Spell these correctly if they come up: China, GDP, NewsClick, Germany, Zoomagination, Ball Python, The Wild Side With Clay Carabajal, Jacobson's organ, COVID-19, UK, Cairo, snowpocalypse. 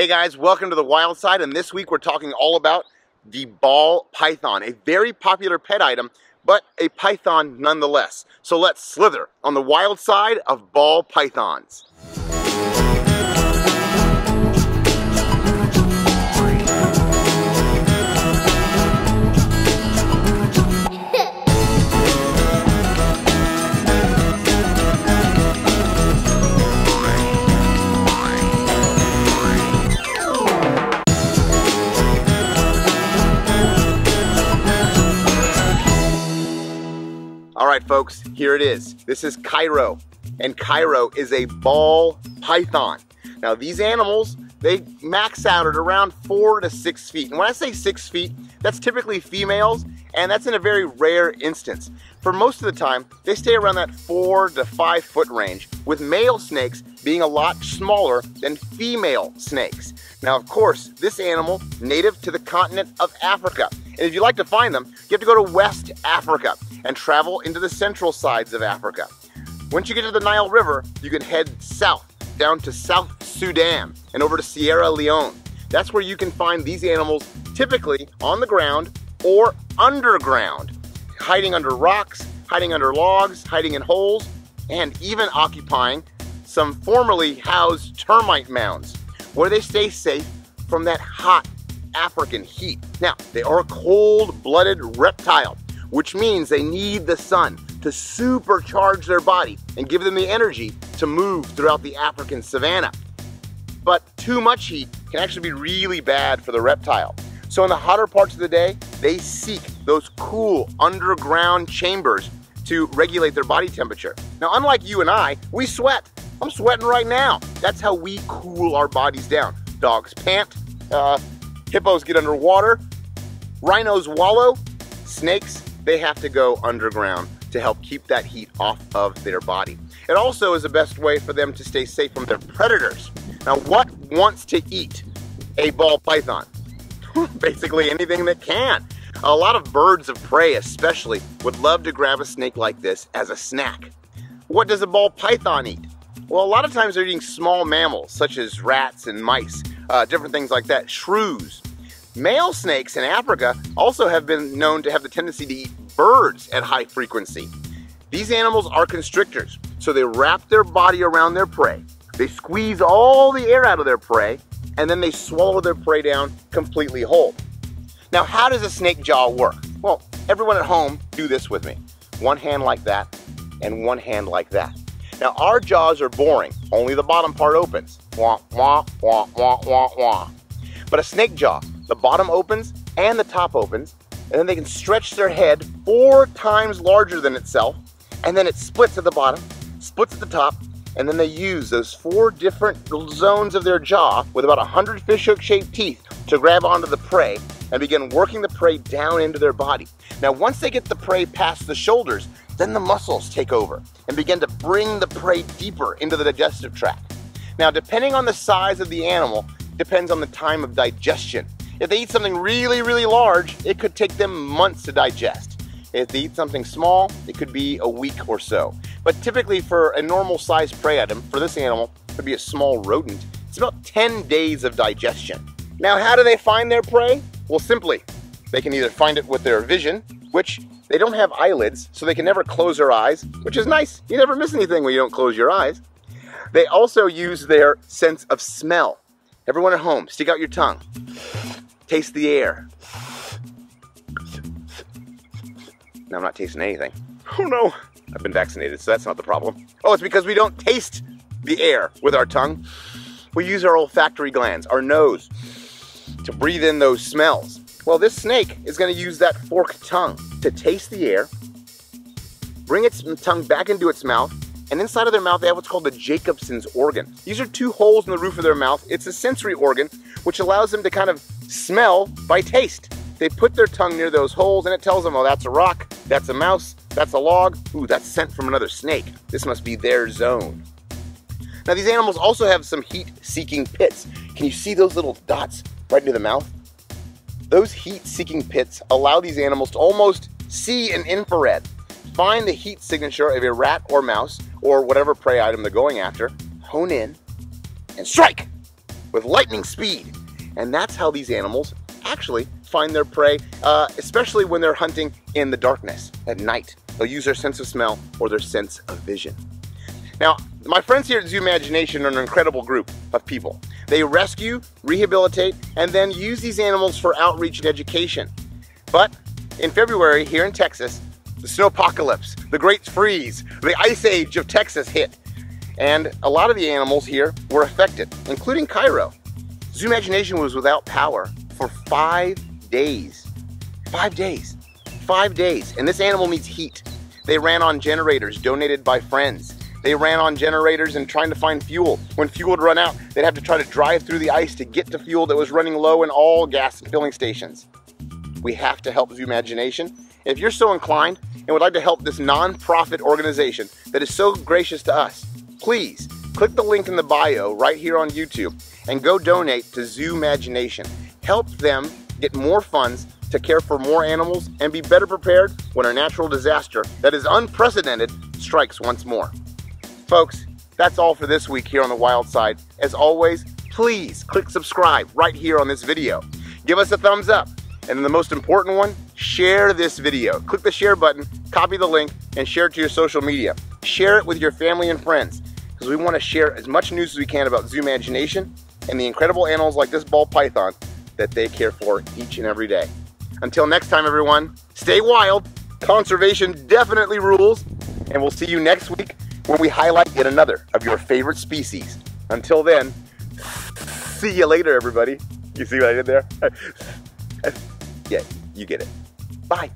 Hey guys, welcome to the Wild Side, and this week we're talking all about the ball python, a very popular pet item, but a python nonetheless. So let's slither on the wild side of ball pythons. Alright folks, here it is. This is Cairo, and Cairo is a ball python. Now these animals, they max out at around 4 to 6 feet. And when I say 6 feet, that's typically females, and that's in a very rare instance. For most of the time, they stay around that 4 to 5 foot range, with male snakes being a lot smaller than female snakes. Now of course, this animal, native to the continent of Africa. And if you'd like to find them, you have to go to West Africa and travel into the central sides of Africa. Once you get to the Nile River, you can head south, down to South Sudan and over to Sierra Leone. That's where you can find these animals, typically on the ground or underground, hiding under rocks, hiding under logs, hiding in holes, and even occupying some formerly housed termite mounds, where they stay safe from that hot African heat. Now, they are a cold-blooded reptile, which means they need the sun to supercharge their body and give them the energy to move throughout the African savanna. But too much heat can actually be really bad for the reptile. So in the hotter parts of the day, they seek those cool underground chambers to regulate their body temperature. Now, unlike you and I, we sweat. I'm sweating right now. That's how we cool our bodies down. Dogs pant, hippos get underwater, rhinos wallow, snakes, they have to go underground to help keep that heat off of their body. It also is the best way for them to stay safe from their predators. Now, what wants to eat a ball python? Basically anything that can. A lot of birds of prey especially would love to grab a snake like this as a snack. What does a ball python eat? Well, a lot of times they're eating small mammals such as rats and mice, different things like that, shrews. Male snakes in Africa also have been known to have the tendency to eat birds at high frequency. These animals are constrictors, so they wrap their body around their prey, they squeeze all the air out of their prey, and then they swallow their prey down completely whole. Now, how does a snake jaw work? Well, everyone at home, do this with me. One hand like that, and one hand like that. Now, our jaws are boring, only the bottom part opens. Wah, wah, wah, wah, wah, wah. But a snake jaw, the bottom opens and the top opens, and then they can stretch their head 4 times larger than itself, and then it splits at the bottom, splits at the top, and then they use those 4 different zones of their jaw with about 100 fishhook-shaped teeth to grab onto the prey and begin working the prey down into their body. Now, once they get the prey past the shoulders, then the muscles take over and begin to bring the prey deeper into the digestive tract. Now, depending on the size of the animal, depends on the time of digestion. If they eat something really, really large, it could take them months to digest. If they eat something small, it could be a week or so. But typically for a normal sized prey item, for this animal, it would be a small rodent, it's about 10 days of digestion. Now, how do they find their prey? Well, simply, they can either find it with their vision, which they don't have eyelids, so they can never close their eyes, which is nice. You never miss anything when you don't close your eyes. They also use their sense of smell. Everyone at home, stick out your tongue. Taste the air. No, I'm not tasting anything. Oh no, I've been vaccinated, so that's not the problem. Oh, it's because we don't taste the air with our tongue. We use our olfactory glands, our nose, to breathe in those smells. Well, this snake is gonna use that forked tongue to taste the air, bring its tongue back into its mouth, and inside of their mouth, they have what's called the Jacobson's organ. These are 2 holes in the roof of their mouth. It's a sensory organ, which allows them to kind of smell by taste. They put their tongue near those holes and it tells them, oh, that's a rock, that's a mouse, that's a log, ooh, that's scent from another snake. This must be their zone. Now, these animals also have some heat-seeking pits. Can you see those little dots right near the mouth? Those heat-seeking pits allow these animals to almost see in infrared, find the heat signature of a rat or mouse, or whatever prey item they're going after, hone in, and strike! with lightning speed. And that's how these animals actually find their prey, especially when they're hunting in the darkness at night. They'll use their sense of smell or their sense of vision. Now, my friends here at Zoomagination are an incredible group of people. They rescue, rehabilitate, and then use these animals for outreach and education. But in February here in Texas, the snowpocalypse, the Great Freeze, the Ice Age of Texas hit. And a lot of the animals here were affected, including Cairo. Zoomagination was without power for 5 days. 5 days. 5 days. And this animal needs heat. They ran on generators donated by friends. They ran on generators and trying to find fuel. When fuel would run out, they'd have to try to drive through the ice to get to fuel that was running low in all gas and filling stations. We have to help Zoomagination. If you're so inclined and would like to help this non-profit organization that is so gracious to us, please click the link in the bio right here on YouTube and go donate to Zoomagination. Help them get more funds to care for more animals and be better prepared when a natural disaster that is unprecedented strikes once more. Folks, that's all for this week here on The Wild Side. As always, please click subscribe right here on this video. Give us a thumbs up. And the most important one, share this video. Click the share button, copy the link, and share it to your social media. Share it with your family and friends, because we want to share as much news as we can about Zoomagination and the incredible animals like this ball python that they care for each and every day. Until next time, everyone, stay wild, conservation definitely rules, and we'll see you next week when we highlight yet another of your favorite species. Until then, see you later, everybody. You see what I did there? Yeah, you get it. Bye.